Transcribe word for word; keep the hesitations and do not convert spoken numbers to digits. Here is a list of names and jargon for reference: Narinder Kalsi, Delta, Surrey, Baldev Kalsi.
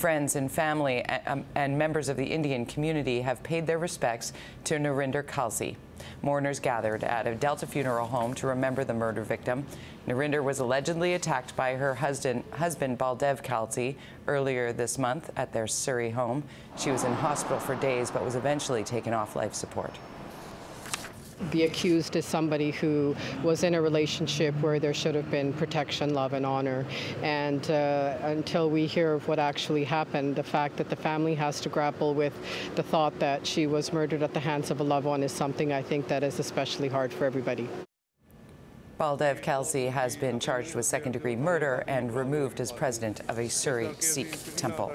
Friends and family and, um, and members of the Indian community have paid their respects to Narinder Kalsi. Mourners gathered at a Delta funeral home to remember the murder victim. Narinder was allegedly attacked by her husband, husband Baldev Kalsi earlier this month at their Surrey home. She was in hospital for days but was eventually taken off life support. The accused is somebody who was in a relationship where there should have been protection, love, and honor. And uh, until we hear of what actually happened, the fact that the family has to grapple with the thought that she was murdered at the hands of a loved one is something I think that is especially hard for everybody. Baldev Kalsi has been charged with second-degree murder and removed as president of a Surrey Sikh temple.